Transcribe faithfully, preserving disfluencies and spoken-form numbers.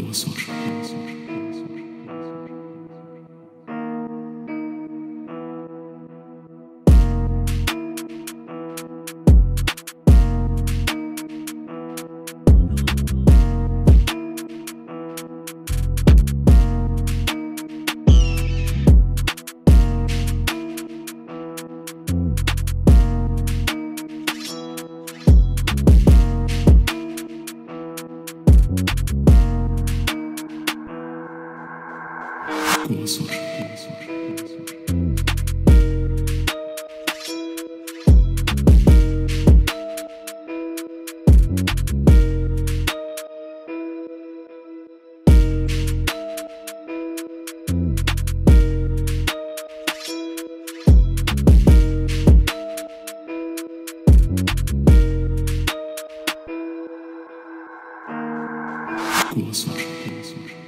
حوصر وصول وصول